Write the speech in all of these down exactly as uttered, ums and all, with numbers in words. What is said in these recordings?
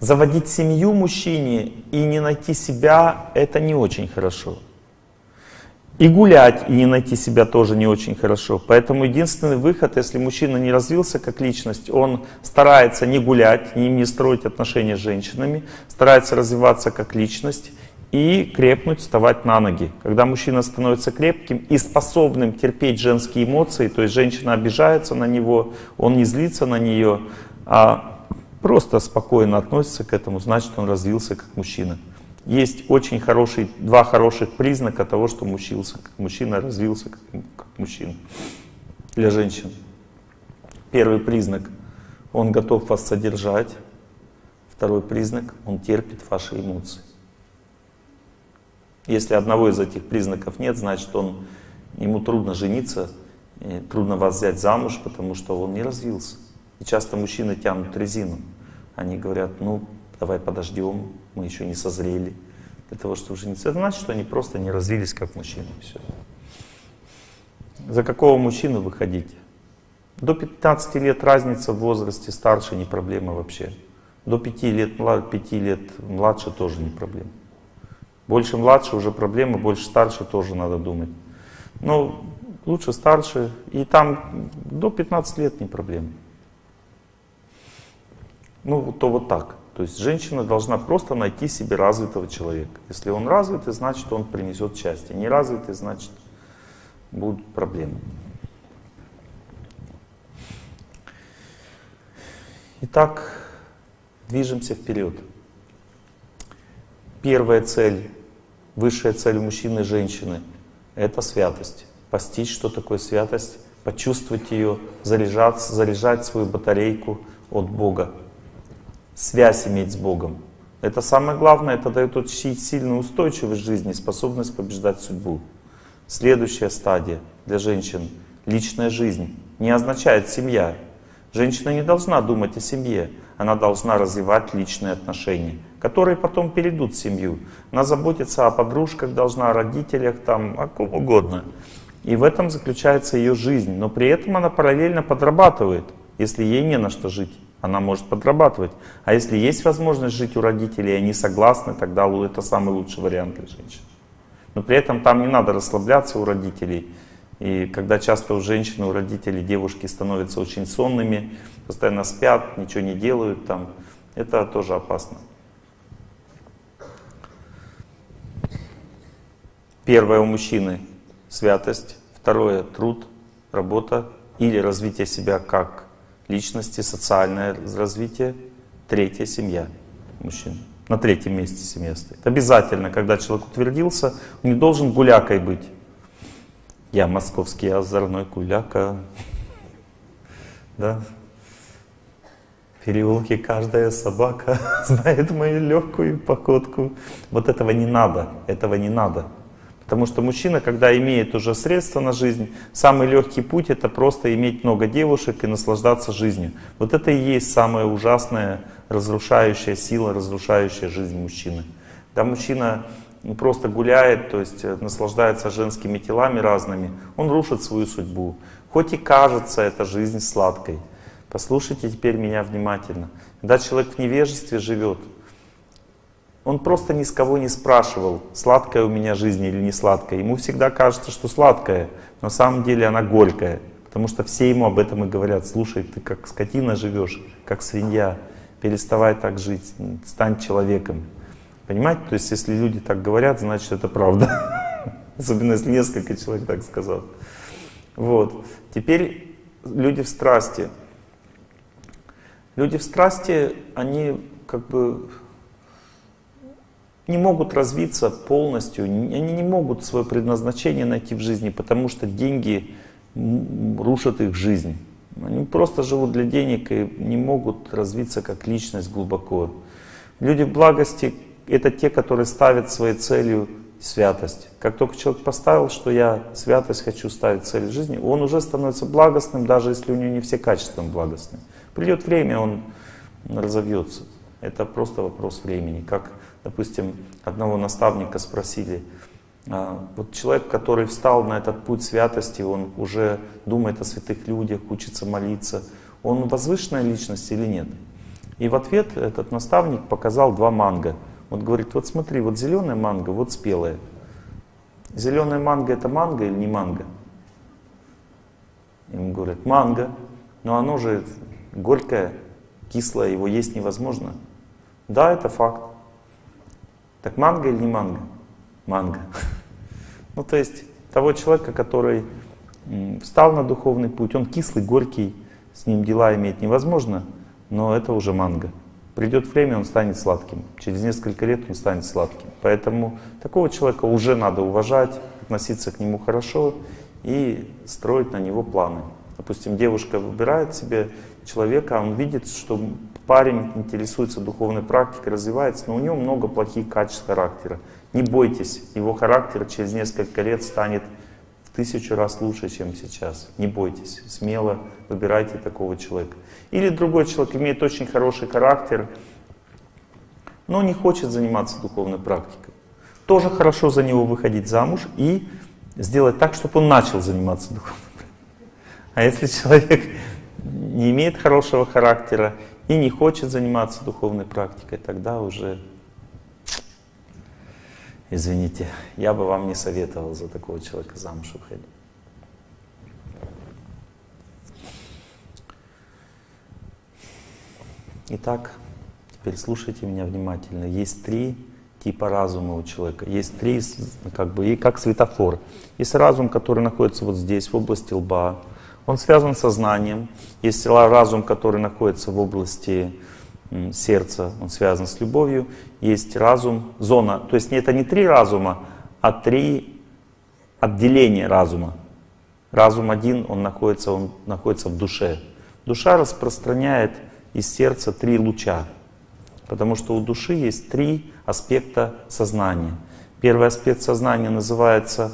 Заводить семью мужчине и не найти себя — это не очень хорошо. И гулять, и не найти себя тоже не очень хорошо. Поэтому единственный выход, если мужчина не развился как личность, он старается не гулять, не строить отношения с женщинами, старается развиваться как личность и крепнуть, вставать на ноги. Когда мужчина становится крепким и способным терпеть женские эмоции, то есть женщина обижается на него, он не злится на нее, а просто спокойно относится к этому, значит, он развился как мужчина. Есть очень хорошие, два хороших признака того, что мужчился, как мужчина развился как, как мужчина для женщин. Первый признак — он готов вас содержать. Второй признак — он терпит ваши эмоции. Если одного из этих признаков нет, значит, он, ему трудно жениться, трудно вас взять замуж, потому что он не развился. И часто мужчины тянут резину. Они говорят: ну, давай подождем, мы еще не созрели для того, чтобы жениться. Это значит, что они просто не развились как мужчины. Все. За какого мужчину вы хотите? До пятнадцати лет разница в возрасте, старше не проблема вообще. До пяти лет, пяти лет младше тоже не проблема. Больше младше уже проблема, больше старше тоже надо думать. Но лучше старше, и там до пятнадцати лет не проблема. Ну, то вот так. То есть женщина должна просто найти себе развитого человека. Если он развитый, значит, он принесет счастье. Не развитый, значит, будут проблемы. Итак, движемся вперед. Первая цель, высшая цель мужчины и женщины — это святость. Постичь, что такое святость, почувствовать ее, заряжать, заряжать свою батарейку от Бога. Связь иметь с Богом. Это самое главное, это дает очень сильную устойчивость жизни, способность побеждать судьбу. Следующая стадия для женщин — личная жизнь. Не означает семья. Женщина не должна думать о семье, она должна развивать личные отношения, которые потом перейдут в семью. Она заботится о подружках должна, о родителях, там, о ком угодно. И в этом заключается ее жизнь. Но при этом она параллельно подрабатывает, если ей не на что жить. Она может подрабатывать. А если есть возможность жить у родителей, и они согласны, тогда это самый лучший вариант для женщин. Но при этом там не надо расслабляться у родителей. И когда часто у женщин, у родителей, девушки становятся очень сонными, постоянно спят, ничего не делают, там, это тоже опасно. Первое у мужчины — святость. Второе — труд, работа или развитие себя как личности, социальное развитие. Третье — семья мужчин. На третьем месте семья стоит. Обязательно, когда человек утвердился, он не должен гулякой быть. Я московский озорной гуляка. Да? В переулке каждая собака знает мою легкую походку. Вот этого не надо, этого не надо. Потому что мужчина, когда имеет уже средства на жизнь, самый легкий путь — это просто иметь много девушек и наслаждаться жизнью. Вот это и есть самая ужасная, разрушающая сила, разрушающая жизнь мужчины. Да, мужчина просто гуляет, то есть наслаждается женскими телами разными, он рушит свою судьбу. Хоть и кажется эта жизнь сладкой. Послушайте теперь меня внимательно. Когда человек в невежестве живет, он просто ни с кого не спрашивал, сладкая у меня жизнь или не сладкая. Ему всегда кажется, что сладкая, но на самом деле она горькая. Потому что все ему об этом и говорят: слушай, ты как скотина живешь, как свинья, переставай так жить, стань человеком. Понимаете? То есть если люди так говорят, значит, это правда. Особенно если несколько человек так сказал. Вот. Теперь люди в страсти. Люди в страсти, они как бы не могут развиться полностью, они не могут свое предназначение найти в жизни, потому что деньги рушат их жизнь. Они просто живут для денег и не могут развиться как личность глубоко. Люди в благости — это те, которые ставят своей целью святость. Как только человек поставил, что я святость хочу ставить цель в жизни, он уже становится благостным, даже если у него не все качества благостные. Придет время, он разовьется. Это просто вопрос времени. Как, допустим, одного наставника спросили, вот человек, который встал на этот путь святости, он уже думает о святых людях, учится молиться, он возвышенная личность или нет? И в ответ этот наставник показал два манго. Вот говорит, вот смотри, вот зеленая манго, вот спелая. Зеленая манго — это манго или не манго? Им говорят, манго. Но оно же горькое, кислое, его есть невозможно. Да, это факт. Так манго или не манго? Манго. Ну, то есть того человека, который встал на духовный путь, он кислый, горький, с ним дела иметь невозможно, но это уже манго. Придет время, он станет сладким. Через несколько лет он станет сладким. Поэтому такого человека уже надо уважать, относиться к нему хорошо и строить на него планы. Допустим, девушка выбирает себе человека, он видит, что парень интересуется духовной практикой, развивается, но у него много плохих качеств характера. Не бойтесь, его характер через несколько лет станет в тысячу раз лучше, чем сейчас. Не бойтесь, смело выбирайте такого человека. Или другой человек имеет очень хороший характер, но не хочет заниматься духовной практикой. Тоже хорошо за него выходить замуж и сделать так, чтобы он начал заниматься духовной практикой. А если человек не имеет хорошего характера и не хочет заниматься духовной практикой, тогда уже, извините, я бы вам не советовал за такого человека замуж выходить. Итак, теперь слушайте меня внимательно. Есть три типа разума у человека. Есть три, как бы, и как светофор. Есть разум, который находится вот здесь, в области лба. Он связан с сознанием. Есть разум, который находится в области сердца, он связан с любовью. Есть разум, зона. То есть это не три разума, а три отделения разума. Разум один, он находится, он находится в душе. Душа распространяет из сердца три луча, потому что у души есть три аспекта сознания. Первый аспект сознания называется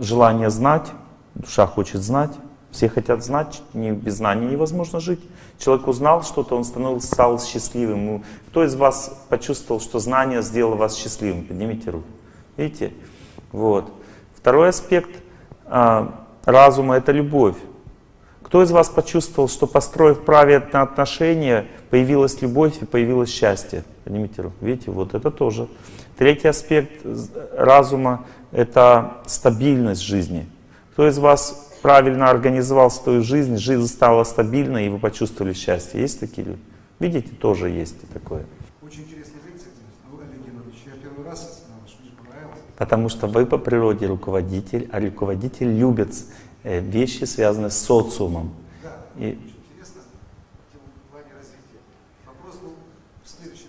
желание знать. Душа хочет знать. Все хотят знать, без знаний невозможно жить. Человек узнал что-то, он становился, стал счастливым. Кто из вас почувствовал, что знание сделало вас счастливым? Поднимите руку. Видите? Вот. Второй аспект а, разума — это любовь. Кто из вас почувствовал, что, построив правильные отношения, появилась любовь и появилось счастье? Поднимите руку. Видите? Вот это тоже. Третий аспект разума — это стабильность жизни. Кто из вас правильно организовал свою жизнь, жизнь стала стабильной, и вы почувствовали счастье? Есть такие люди? Видите, тоже есть и такое. Очень интересный лекция, Олег Геннадьевич. Я первый раз узнал, мне понравилось. Потому что вы по природе руководитель, а руководитель любит вещи, связанные с социумом. Да, и... очень интересно в плане развития. Вопрос был в следующем.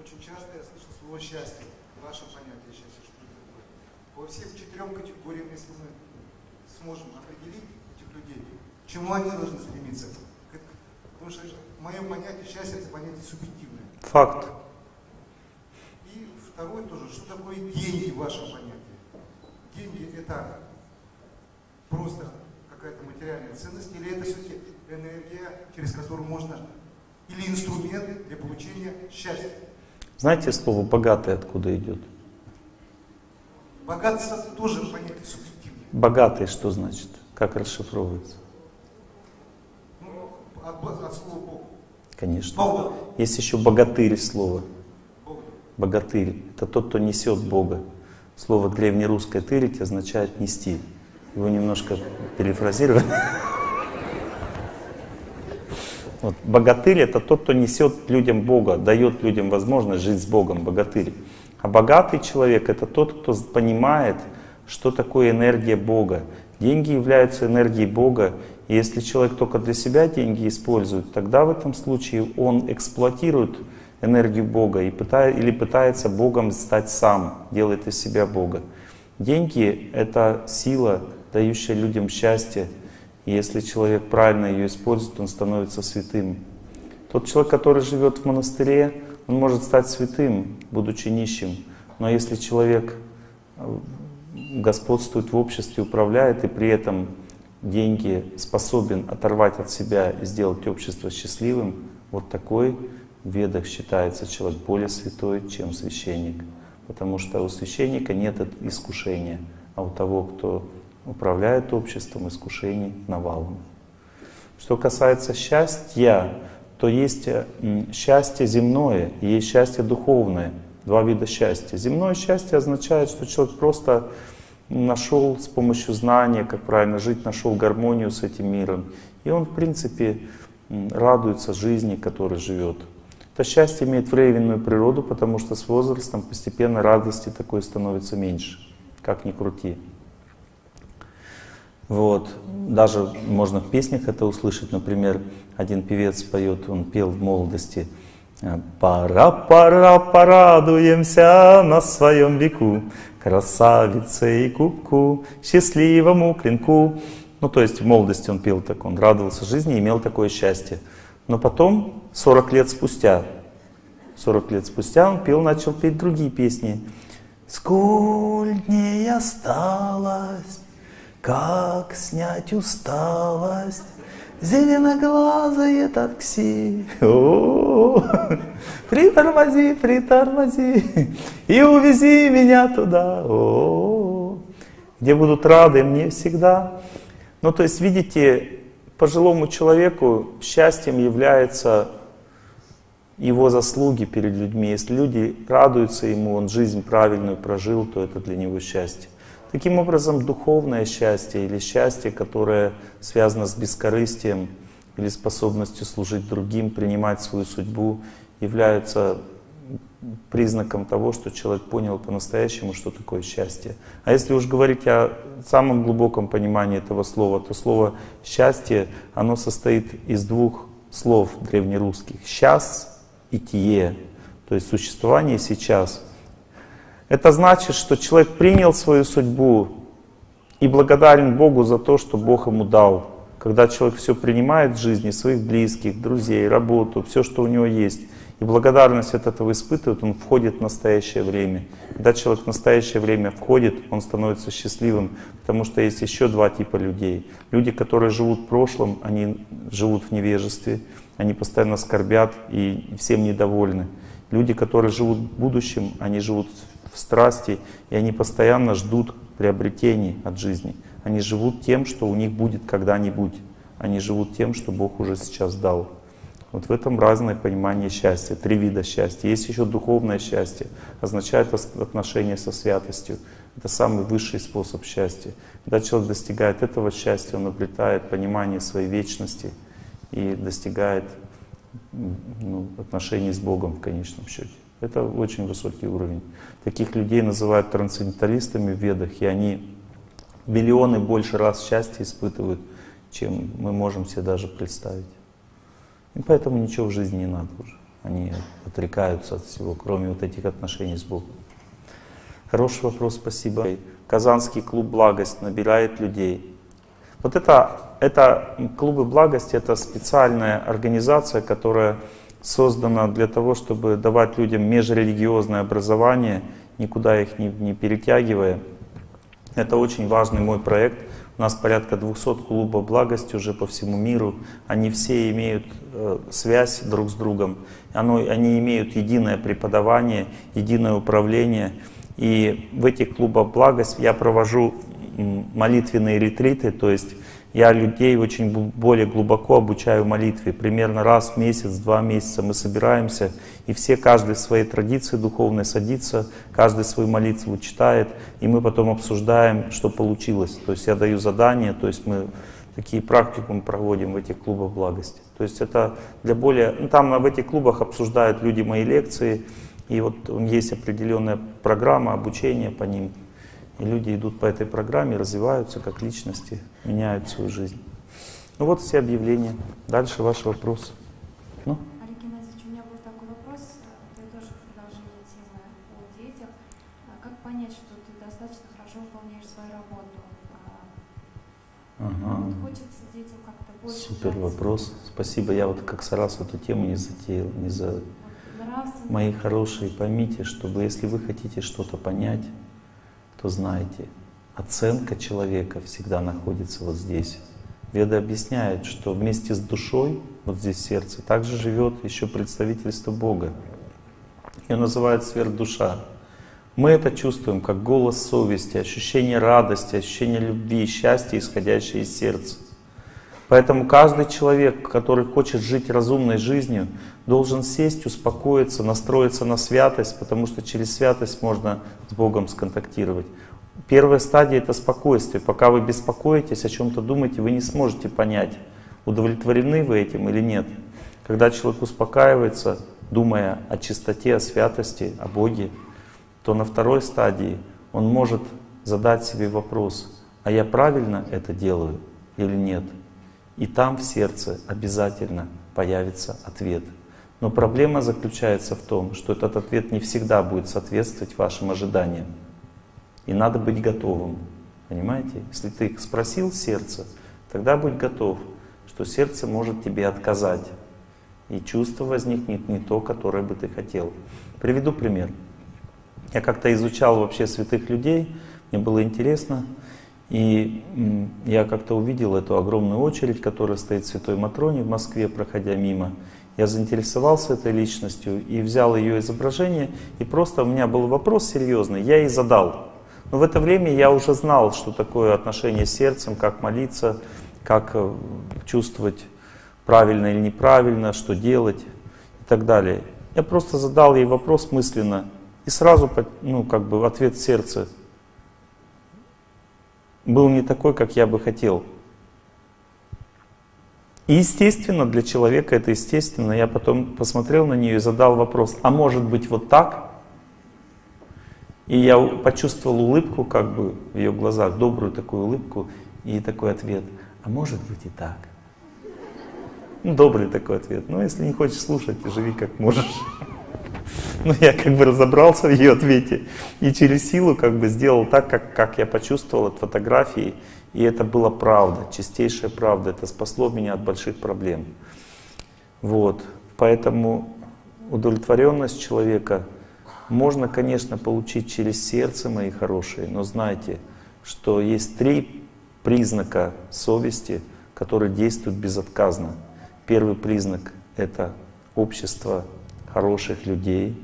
Очень часто я слышу слово «счастье». Ваше понятие счастья, что это такое. Во всех четырем категориям, если мы сможем определить этих людей, к чему они должны стремиться. Потому что мое понятие счастья — это понятие субъективное. Факт. И второй тоже, что такое деньги, ваше понятие. Деньги — это просто какая-то материальная ценность, или это все-таки энергия, через которую можно, или инструменты для получения счастья? Знаете, слово «богатый» откуда идет? Богатство тоже понятие субъективное. Богатый что значит? Как расшифровывается? Ну, от, от слова Бог. Конечно. Бога. Есть еще богатырь слово. Бога. Богатырь. Это тот, кто несет Бога. Слово древнерусское «тырить» означает «нести». Его немножко перефразировали. Вот. Богатырь — это тот, кто несет людям Бога, дает людям возможность жить с Богом. Богатырь. А богатый человек — это тот, кто понимает, что такое энергия Бога. Деньги являются энергией Бога. И если человек только для себя деньги использует, тогда в этом случае он эксплуатирует энергию Бога и пытается, или пытается Богом стать сам, делает из себя Бога. Деньги — это сила, дающая людям счастье. И если человек правильно ее использует, он становится святым. Тот человек, который живет в монастыре, он может стать святым, будучи нищим. Но если человек господствует в обществе, управляет, и при этом деньги способен оторвать от себя и сделать общество счастливым, вот такой в ведах считается человек более святой, чем священник. Потому что у священника нет искушения, а у того, кто управляет обществом, искушений навалом. Что касается счастья, то есть счастье земное и есть счастье духовное. Два вида счастья. Земное счастье означает, что человек просто нашел с помощью знания, как правильно жить, нашел гармонию с этим миром. И он, в принципе, радуется жизни, которой живет. Это счастье имеет временную природу, потому что с возрастом постепенно радости такой становится меньше, как ни крути. Вот. Даже можно в песнях это услышать. Например, один певец поет, он пел в молодости. «Пора-пора порадуемся на своем веку, красавице и кубку, счастливому клинку». Ну, то есть в молодости он пел так, он радовался жизни, имел такое счастье. Но потом, сорок лет спустя, сорок лет спустя он пел, начал петь другие песни. «Сколь дней осталось, как снять усталость, зеленоглазый этот такси, о-о-о, притормози, притормози, и увези меня туда, о-о-о, где будут рады мне всегда». Ну, то есть, видите, пожилому человеку счастьем являются его заслуги перед людьми. Если люди радуются ему, он жизнь правильную прожил, то это для него счастье. Таким образом, духовное счастье или счастье, которое связано с бескорыстием или способностью служить другим, принимать свою судьбу, является признаком того, что человек понял по-настоящему, что такое счастье. А если уж говорить о самом глубоком понимании этого слова, то слово «счастье», оно состоит из двух слов древнерусских — «сейчас» и «тие», то есть существование сейчас. Это значит, что человек принял свою судьбу и благодарен Богу за то, что Бог ему дал. Когда человек все принимает в жизни, своих близких, друзей, работу, все, что у него есть, и благодарность от этого испытывает, он входит в настоящее время. Когда человек в настоящее время входит, он становится счастливым, потому что есть еще два типа людей. Люди, которые живут в прошлом, они живут в невежестве, они постоянно скорбят и всем недовольны. Люди, которые живут в будущем, они живут в страсти, и они постоянно ждут приобретений от жизни. Они живут тем, что у них будет когда-нибудь. Они живут тем, что Бог уже сейчас дал. Вот в этом разное понимание счастья. Три вида счастья. Есть еще духовное счастье. Означает отношение со святостью. Это самый высший способ счастья. Когда человек достигает этого счастья, он обретает понимание своей вечности и достигает, ну, отношений с Богом в конечном счете. Это очень высокий уровень. Таких людей называют трансценденталистами в ведах, и они миллионы больше раз счастья испытывают, чем мы можем себе даже представить. И поэтому ничего в жизни не надо уже. Они отрекаются от всего, кроме вот этих отношений с Богом. Хороший вопрос, спасибо. Казанский клуб «Благость» набирает людей. Вот это, это клубы «Благости» — это специальная организация, которая создана для того, чтобы давать людям межрелигиозное образование, никуда их не, не перетягивая. Это очень важный мой проект. У нас порядка двухсот клубов «Благости» уже по всему миру. Они все имеют э, связь друг с другом. Оно, они имеют единое преподавание, единое управление. И в этих клубах «Благость» я провожу молитвенные ретриты, то есть я людей очень более глубоко обучаю молитве. Примерно раз в месяц, два месяца мы собираемся, и все, каждый в своей традиции духовной садится, каждый свою молитву читает, и мы потом обсуждаем, что получилось. То есть я даю задания, то есть мы такие практикумы проводим в этих клубах «Благости». То есть это для более... Ну, там в этих клубах обсуждают люди мои лекции, и вот есть определенная программа обучения по ним. И люди идут по этой программе, развиваются как личности, меняют свою жизнь. Ну вот все объявления. Дальше ваш вопрос. Ну? Олег Геннадьевич, у меня был такой вопрос. Это тоже продолжение темы о детях. Как понять, что ты достаточно хорошо выполняешь свою работу? Ага. Вот хочется детям как-то больше... Супер жить. Вопрос. Спасибо. Я вот как раз эту тему не затеял. Не за... вот, нравственный... Мои хорошие, поймите, чтобы если вы хотите что-то понять, то знаете, оценка человека всегда находится вот здесь. Веды объясняют, что вместе с душой, вот здесь в сердце, также живет еще представительство Бога. Ее называют сверхдуша. Мы это чувствуем как голос совести, ощущение радости, ощущение любви и счастья, исходящее из сердца. Поэтому каждый человек, который хочет жить разумной жизнью, должен сесть, успокоиться, настроиться на святость, потому что через святость можно с Богом сконтактировать. Первая стадия — это спокойствие. Пока вы беспокоитесь, о чем-то думаете, вы не сможете понять, удовлетворены вы этим или нет. Когда человек успокаивается, думая о чистоте, о святости, о Боге, то на второй стадии он может задать себе вопрос: а я правильно это делаю или нет? И там в сердце обязательно появится ответ. Но проблема заключается в том, что этот ответ не всегда будет соответствовать вашим ожиданиям. И надо быть готовым, понимаете? Если ты спросил сердце, тогда будь готов, что сердце может тебе отказать. И чувство возникнет не то, которое бы ты хотел. Приведу пример. Я как-то изучал вообще святых людей, мне было интересно. И я как-то увидел эту огромную очередь, которая стоит в Святой Матроне в Москве, проходя мимо. Я заинтересовался этой личностью и взял ее изображение. И просто у меня был вопрос серьезный, я и задал. Но в это время я уже знал, что такое отношение с сердцем, как молиться, как чувствовать правильно или неправильно, что делать и так далее. Я просто задал ей вопрос мысленно, и сразу, ну, как бы ответ сердца был не такой, как я бы хотел. И естественно, для человека это естественно. Я потом посмотрел на нее и задал вопрос: а может быть вот так? И я почувствовал улыбку, как бы в ее глазах, добрую такую улыбку, и такой ответ: а может быть и так. Добрый такой ответ. Ну, если не хочешь слушать, живи как можешь. Но я как бы разобрался в ее ответе и через силу как бы сделал так, как, как я почувствовал от фотографии. И это была правда, чистейшая правда. Это спасло меня от больших проблем. Вот. Поэтому удовлетворенность человека можно, конечно, получить через сердце, мои хорошие, но знайте, что есть три признака совести, которые действуют безотказно. Первый признак — это общество хороших людей,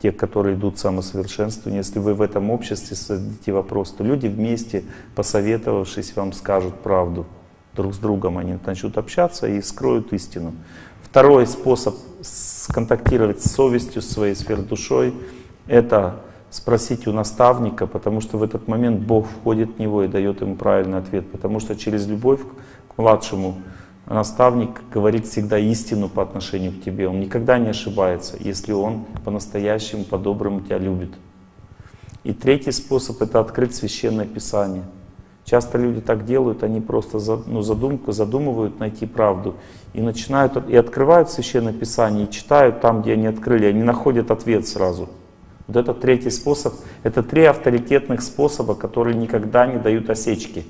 тех, которые идут к самосовершенствованию. Если вы в этом обществе зададите вопрос, то люди вместе, посоветовавшись, вам скажут правду. Друг с другом они начнут общаться и вскроют истину. Второй способ сконтактировать с совестью, своей сверхдушой — это спросить у наставника, потому что в этот момент Бог входит в него и дает ему правильный ответ. Потому что через любовь к младшему наставник говорит всегда истину по отношению к тебе. Он никогда не ошибается, если он по-настоящему, по-доброму тебя любит. И третий способ — это открыть Священное Писание. Часто люди так делают, они просто ну, задумку, задумывают найти правду. И начинают, и открывают Священное Писание, и читают там, где они открыли. Они находят ответ сразу. Вот это третий способ. Это три авторитетных способа, которые никогда не дают осечки.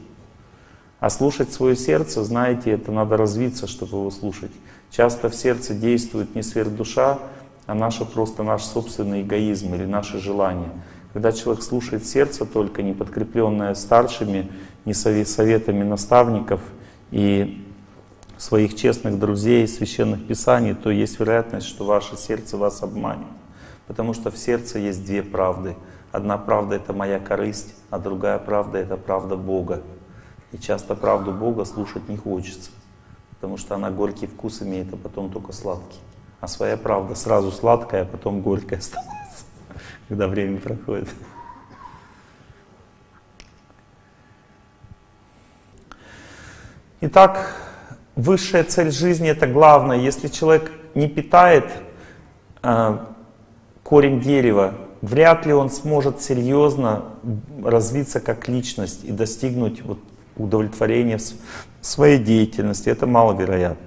А слушать свое сердце, знаете, это надо развиться, чтобы его слушать. Часто в сердце действует не сверхдуша, а наша, просто наш собственный эгоизм или наши желания. Когда человек слушает сердце, только не подкрепленное старшими, не советами наставников и своих честных друзей, священных писаний, то есть вероятность, что ваше сердце вас обманет. Потому что в сердце есть две правды. Одна правда — это моя корысть, а другая правда — это правда Бога. И часто правду Бога слушать не хочется, потому что она горький вкус имеет, а потом только сладкий. А своя правда сразу сладкая, а потом горькая становится, когда время проходит. Итак, высшая цель жизни — это главное. Если человек не питает а, корень дерева, вряд ли он сможет серьезно развиться как личность и достигнуть вот удовлетворение в своей деятельности. Это маловероятно.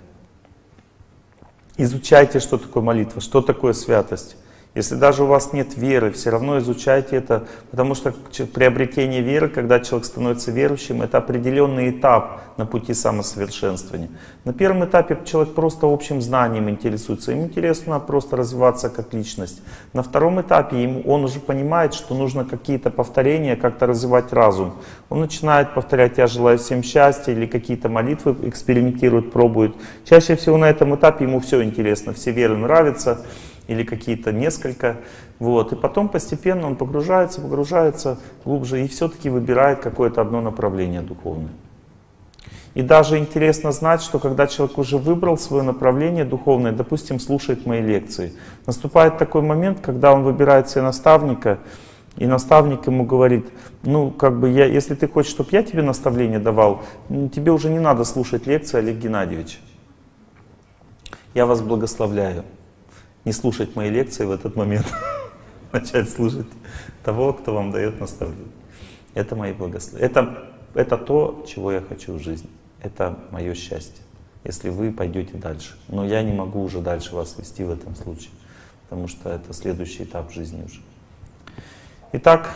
Изучайте, что такое молитва, что такое святость. Если даже у вас нет веры, все равно изучайте это, потому что приобретение веры, когда человек становится верующим, это определенный этап на пути самосовершенствования. На первом этапе человек просто общим знанием интересуется, им интересно просто развиваться как личность. На втором этапе ему, он уже понимает, что нужно какие-то повторения, как-то развивать разум. Он начинает повторять «я желаю всем счастья» или какие-то молитвы, экспериментирует, пробует. Чаще всего на этом этапе ему все интересно, все веры нравятся, или какие-то несколько, вот, и потом постепенно он погружается, погружается глубже и все-таки выбирает какое-то одно направление духовное. И даже интересно знать, что когда человек уже выбрал свое направление духовное, допустим, слушает мои лекции, наступает такой момент, когда он выбирает себе наставника, и наставник ему говорит: ну, как бы, я, если ты хочешь, чтобы я тебе наставление давал, тебе уже не надо слушать лекции, Олег Геннадьевич. Я вас благословляю. Не слушать мои лекции в этот момент, начать слушать того, кто вам дает наставление. Это мои благословения. Это, это то, чего я хочу в жизни. Это мое счастье, если вы пойдете дальше. Но я не могу уже дальше вас вести в этом случае, потому что это следующий этап жизни уже. Итак,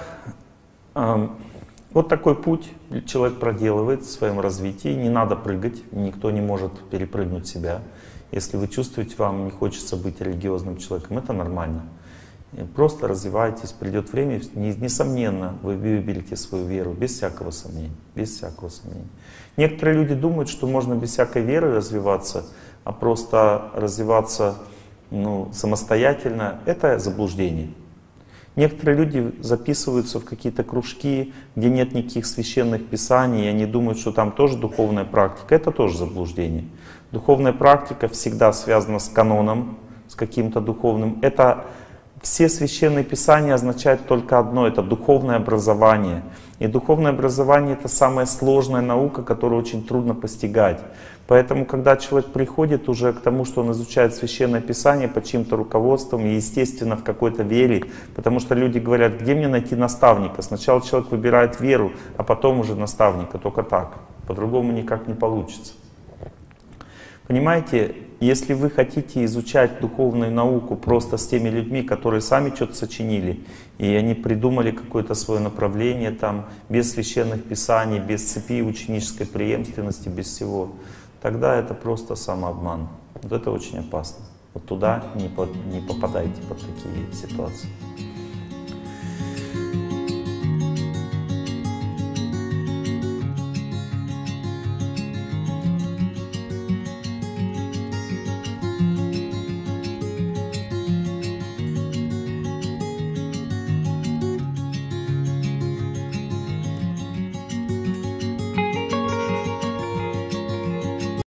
вот такой путь человек проделывает в своем развитии. Не надо прыгать, никто не может перепрыгнуть себя. Если вы чувствуете, вам не хочется быть религиозным человеком, это нормально. Просто развивайтесь, придет время, несомненно, вы выберете свою веру, без всякого сомнения, без всякого сомнения. Некоторые люди думают, что можно без всякой веры развиваться, а просто развиваться ну, самостоятельно. Это заблуждение. Некоторые люди записываются в какие-то кружки, где нет никаких священных писаний, и они думают, что там тоже духовная практика. Это тоже заблуждение. Духовная практика всегда связана с каноном, с каким-то духовным. Это... Все священные писания означают только одно — это духовное образование. И духовное образование — это самая сложная наука, которую очень трудно постигать. Поэтому, когда человек приходит уже к тому, что он изучает священное писание под чьим-то руководством и, естественно, в какой-то вере, потому что люди говорят: где мне найти наставника? Сначала человек выбирает веру, а потом уже наставника, только так. По-другому никак не получится. Понимаете? Если вы хотите изучать духовную науку просто с теми людьми, которые сами что-то сочинили, и они придумали какое-то свое направление, там, без священных писаний, без цепи ученической преемственности, без всего, тогда это просто самообман. Вот это очень опасно. Вот туда не, по, не попадайте под такие ситуации.